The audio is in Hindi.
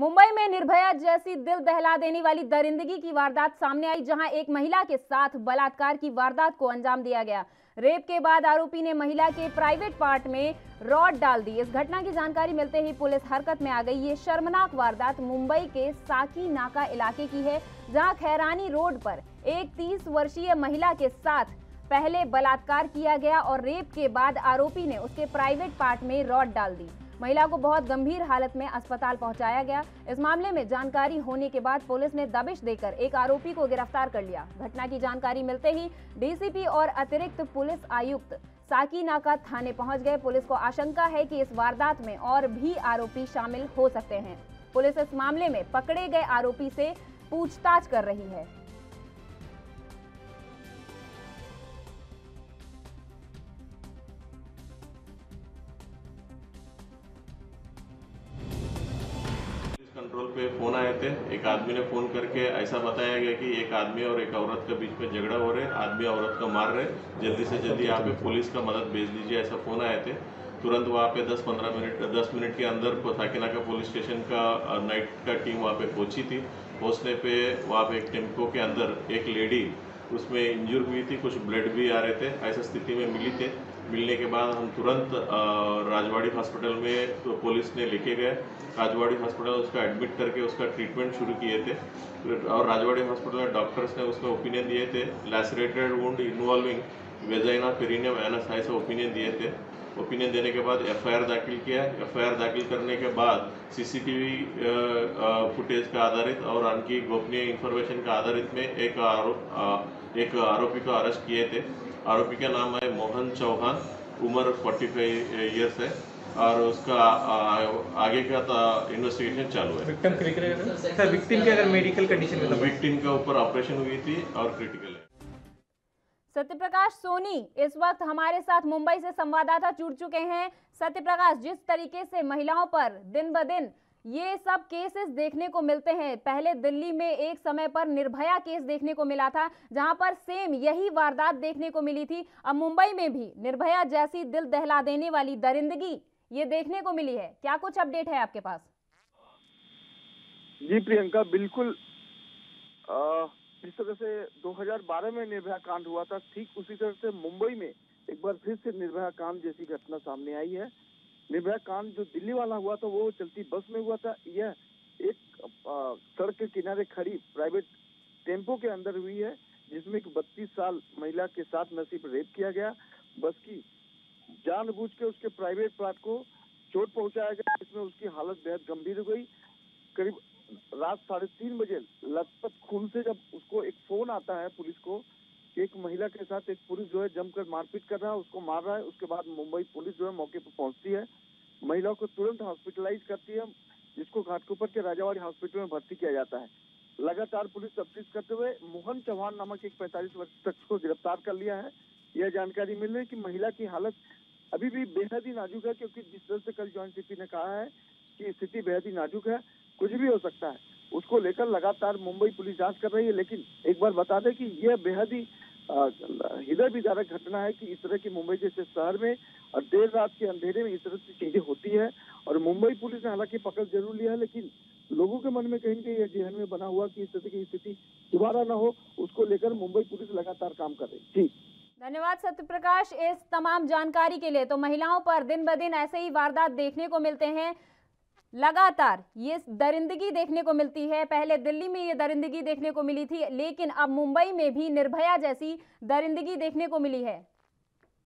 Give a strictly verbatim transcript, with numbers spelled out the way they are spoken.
मुंबई में निर्भया जैसी दिल दहला देने वाली दरिंदगी की वारदात सामने आई, जहां एक महिला के साथ बलात्कार की वारदात को अंजाम दिया गया। रेप के बाद आरोपी ने महिला के प्राइवेट पार्ट में रॉड डाल दी। इस घटना की जानकारी मिलते ही पुलिस हरकत में आ गई। ये शर्मनाक वारदात मुंबई के साकी नाका इलाके की है, जहां खैरानी रोड पर एक तीस वर्षीय महिला के साथ पहले बलात्कार किया गया और रेप के बाद आरोपी ने उसके प्राइवेट पार्ट में रॉड डाल दी। महिला को बहुत गंभीर हालत में अस्पताल पहुंचाया गया। इस मामले में जानकारी होने के बाद पुलिस ने दबिश देकर एक आरोपी को गिरफ्तार कर लिया। घटना की जानकारी मिलते ही डीसीपी और अतिरिक्त पुलिस आयुक्त साकी नाका थाने पहुंच गए। पुलिस को आशंका है कि इस वारदात में और भी आरोपी शामिल हो सकते हैं। पुलिस इस मामले में पकड़े गए आरोपी से पूछताछ कर रही है। कंट्रोल पे फोन आए थे। एक आदमी ने फोन करके ऐसा बताया गया कि एक आदमी और एक औरत के बीच में झगड़ा हो रहे, आदमी औरत को मार रहे, जल्दी से जल्दी यहाँ पे पुलिस का मदद भेज दीजिए, ऐसा फोन आए थे। तुरंत वहाँ पे दस पंद्रह मिनट दस मिनट के अंदर साकी नाका पुलिस स्टेशन का नाइट का टीम वहाँ पे पहुँची थी। पहुँचने पे वहाँ पे एक टेम्पो के अंदर एक लेडी, उसमें इंजूर हुई थी, कुछ ब्लड भी आ रहे थे, ऐसा स्थिति में मिली थे। मिलने के बाद हम तुरंत राजवाड़ी हॉस्पिटल में तो पुलिस ने लेके गए। राजवाड़ी हॉस्पिटल उसका एडमिट करके उसका ट्रीटमेंट शुरू किए थे और राजवाड़ी हॉस्पिटल में डॉक्टर्स ने उसमें ओपिनियन दिए थे lacerated wound involving vagina perineum anus, ऐसा ओपिनियन दिए थे। ओपिनियन देने के बाद एफआईआर दाखिल किया। एफआईआर दाखिल करने के बाद सीसीटीवी फुटेज का आधारित और उनकी गोपनीय इंफॉर्मेशन का आधारित में एक आरोप एक आरोपी को अरेस्ट किए थे। आरोपी का नाम है मोहन चौहान, उम्र पैंतालीस इयर्स है और उसका आगे का इन्वेस्टिगेशन चालू है। विक्टिम क्रिटिकल, विक्टिम के अगर मेडिकल कंडीशन में तो विक्टिम के ऊपर ऑपरेशन हुई थी और क्रिटिकल है। सत्यप्रकाश सोनी इस वक्त हमारे साथ मुंबई से संवाददाता जुड़ चुके हैं। सत्यप्रकाश, जिस तरीके से महिलाओं पर दिन ब दिन ये सब केसेस देखने को मिलते हैं, पहले दिल्ली में एक समय पर निर्भया केस देखने को मिला था, जहां पर सेम यही वारदात देखने को मिली थी। अब मुंबई में भी निर्भया जैसी दिल दहला देने वाली दरिंदगी ये देखने को मिली है। क्या कुछ अपडेट है आपके पास? जी प्रियंका, बिल्कुल आ... जिस तरह से दो हज़ार बारह में निर्भया कांड हुआ था, ठीक उसी तरह से मुंबई में एक बार फिर से निर्भया कांड जैसी घटना सामने आई है। निर्भया कांड जो दिल्ली वाला हुआ था वो चलती बस में हुआ था, यह एक सड़क के किनारे खड़ी प्राइवेट टेम्पो के अंदर हुई है, जिसमें एक बत्तीस साल महिला के साथ न सिर्फ रेप किया गया बल्कि जानबूझ के उसके प्राइवेट पार्ट को चोट पहुंचाया गया, जिसमें उसकी हालत बेहद गंभीर हो गई। करीब रात साढ़े तीन बजे लथपथ खून से जब उसको एक फोन आता है पुलिस को कि एक महिला के साथ एक पुलिस जो है जमकर मारपीट कर रहा है, उसको मार रहा है, उसके बाद मुंबई पुलिस जो है मौके पर पहुंचती है, महिला को तुरंत हॉस्पिटलाइज करती है, जिसको घाटकोपर के राजावाड़ी हॉस्पिटल में भर्ती किया जाता है। लगातार पुलिस तफ्तीश करते हुए मोहन चौहान नामक एक पैंतालीस वर्ष शख्स को गिरफ्तार कर लिया है। यह जानकारी मिल रही है कि महिला की हालत अभी भी बेहद ही नाजुक है, क्योंकि जिस तरह से कल जॉइंट सीपी ने कहा है कि स्थिति बेहद ही नाजुक है, कुछ भी हो सकता है, उसको लेकर लगातार मुंबई पुलिस जांच कर रही है। लेकिन एक बार बता दें कि यह बेहद ही हृदय विदारक घटना है कि इस तरह की मुंबई जैसे शहर में और देर रात के अंधेरे में इस तरह की चीजें होती है। और मुंबई पुलिस ने हालांकि पकड़ जरूर लिया है, लेकिन लोगों के मन में कहीं कहीं यह जहन में बना हुआ कि इस तरह की स्थिति दोबारा न हो, उसको लेकर मुंबई पुलिस लगातार काम कर रही है। जी धन्यवाद सत्यप्रकाश इस तमाम जानकारी के लिए। तो महिलाओं पर दिन ब दिन ऐसे ही वारदात देखने को मिलते हैं, लगातार ये दरिंदगी देखने को मिलती है। पहले दिल्ली में ये दरिंदगी देखने को मिली थी, लेकिन अब मुंबई में भी निर्भया जैसी दरिंदगी देखने को मिली है।